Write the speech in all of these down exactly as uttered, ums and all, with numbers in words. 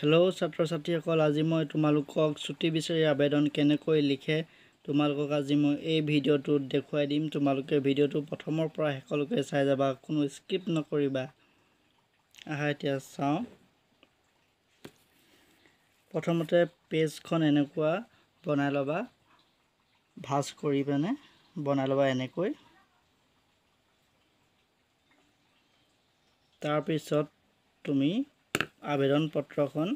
Hello छात्र छात्री आज मैं तुमको छुट्टी विचार आवेदन केनेकै लिखे तुमको आज मैं ये भिडिओ देखुवाई दीम। तुमको भिडिओ प्रथम शेषलैके चाई जाबा, कोनो स्किप नकरिबा। आहा एटा चाओ प्रथमते पेजखन एनेकुवा बनाई लबा, भाज करि पेने बनाई लबा एनेकै। तार पिছত तुमी आवेदन पत्रखन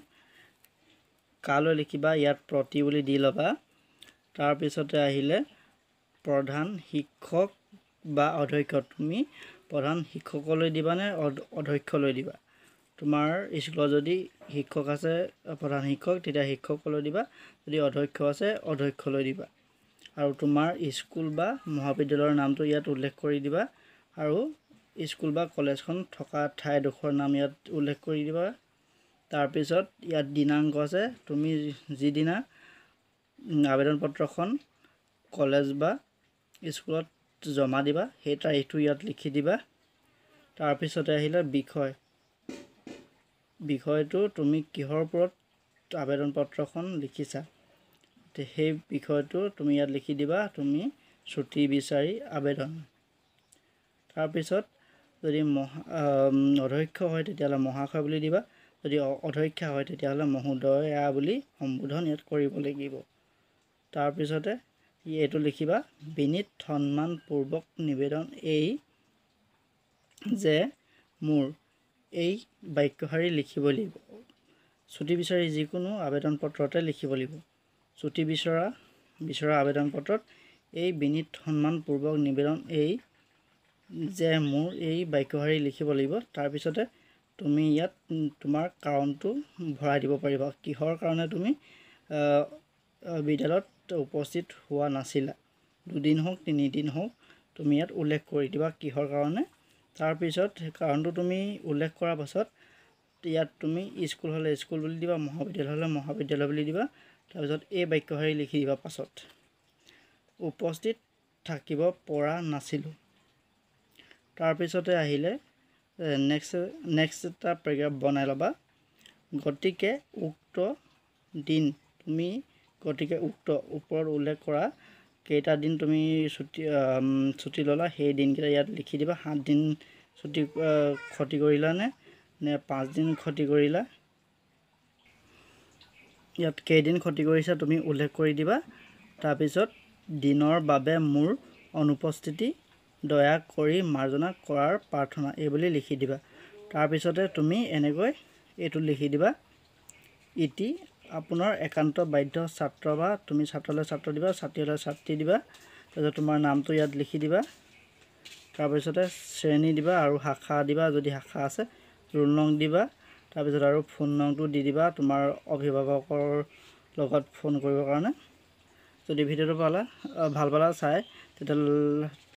कालो लिखिबा, यार प्रति बुली दि लबा। तार पिछते आहिले प्रधान शिक्षक बा अध्यक्ष। तुमी प्रधान शिक्षकलै दिबा ने अध्यक्षलै दिबा? तुमार स्कुल जदि शिक्षक आछे प्रधान शिक्षक, तेतिया शिक्षकलै दिबा। जदि अध्यक्ष आछे अध्यक्षलै दिबा। आरो तुमार स्कुल बा महाविद्यालयৰ नामটো यात उल्लेख কৰি दिबा। आरो स्कुल बा कलेजखन থকা ठाइडोखर नाम यात उल्लेख কৰি दिबा। तार पिছত यात दिनांक आछे, तुमी जिदिना आवेदन पत्रखन कलेज बा स्कुলত जमा दिबा সেই তাৰিখটো ইয়াত লিখি দিবা। तार पिছতে আহিলে বিষয়। বিষয়টো তুমি কিহৰ ওপৰত আবেদন পত্ৰখন লিখিছা, তে সেই বিষয়টো তুমি ইয়াত লিখি দিবা। তুমি ছুটি বিচাৰি আবেদন। तार पिছত যদি অধ্যক্ষ হয় তেতিয়ালে মহাশয় বুলি দিবা। যদি অধ্যক্ষ হয় তেতিয়ালে মহোদয়া বুলি সম্বোধন ইয়াত কৰিব লাগিব। तार पिछते ये तो लिखा विनीत सम्मानपूर्वक निवेदन ये मोर वाक्यशारी लिखिब लगे। छुट्टी विचारी जिको आवेदन पत्रते लिखिब लगे। छुट्टी विचरा विचरा आवेदन पत्रत यह विनीत सम्मानपूर्वक निवेदन ये मोर वाक्यशारी लिखिब लगे। तार पिछते तुम इतना तुम कारण तो भरा दी पारा, किहर कारण तुम विद्यालय उपस्थित हुआ नासिला, दुदिन हक तीनिदिन हक तुम इतना उल्लेख कर दिबा किहर कारणे। तार पिছত कारण तो तुम उल्लेख करार पाছত इतना तुम स्कूल हले स्कूल बुली दिबा, महाविद्यालय हले महाविद्यालय बुली दिबा। तार पिছত ए वाक्यशारी लिखि दिबा। पाছত उपस्थित থাকিব পৰা নাছিলোঁ। तार पिछते আহিলে नेक्स्ट नेक्स्ट এটা পেৰাগ্ৰাফ বনাই লবা। গতিকে উক্ত দিন তুমি गति के उक्त ऊपर उल्लेख करा कईटा दिन तुम छुट्टी छुट्टी लला सही दिनकटा इतना लिखि दिबा। सात दिन छुट्टी क्षति करिला ने ने पाँच दिन क्षति करिला, इतना कई दिन क्षति करिसा तुम उल्लेख कर दिबा। तार पिছত दिनर बारे मोर अनुपस्थिति दया करि मार्जना करार प्रार्थना ए बुली लिखि दिबा। तार पिछते तुम एनेकै एतु लिखि दिबा। इति आपनर एकांत बाध्य छात्र बा तुम छात्रले छात्र दिबा, छात्री हले छात्री दिबा। तार तुमार नाम तो इतना लिखि दिबा। तार पिछते श्रेणी दिबा और शाखा दिबा, जो शाखा आछे रोल नंग दिबा। तार पिছত आरो फोन नंगटो दि दिबा तुमार अभिभावकर लगत फोन करिबर कारणे। जदि भिडिओ पाला भाल पाला चाय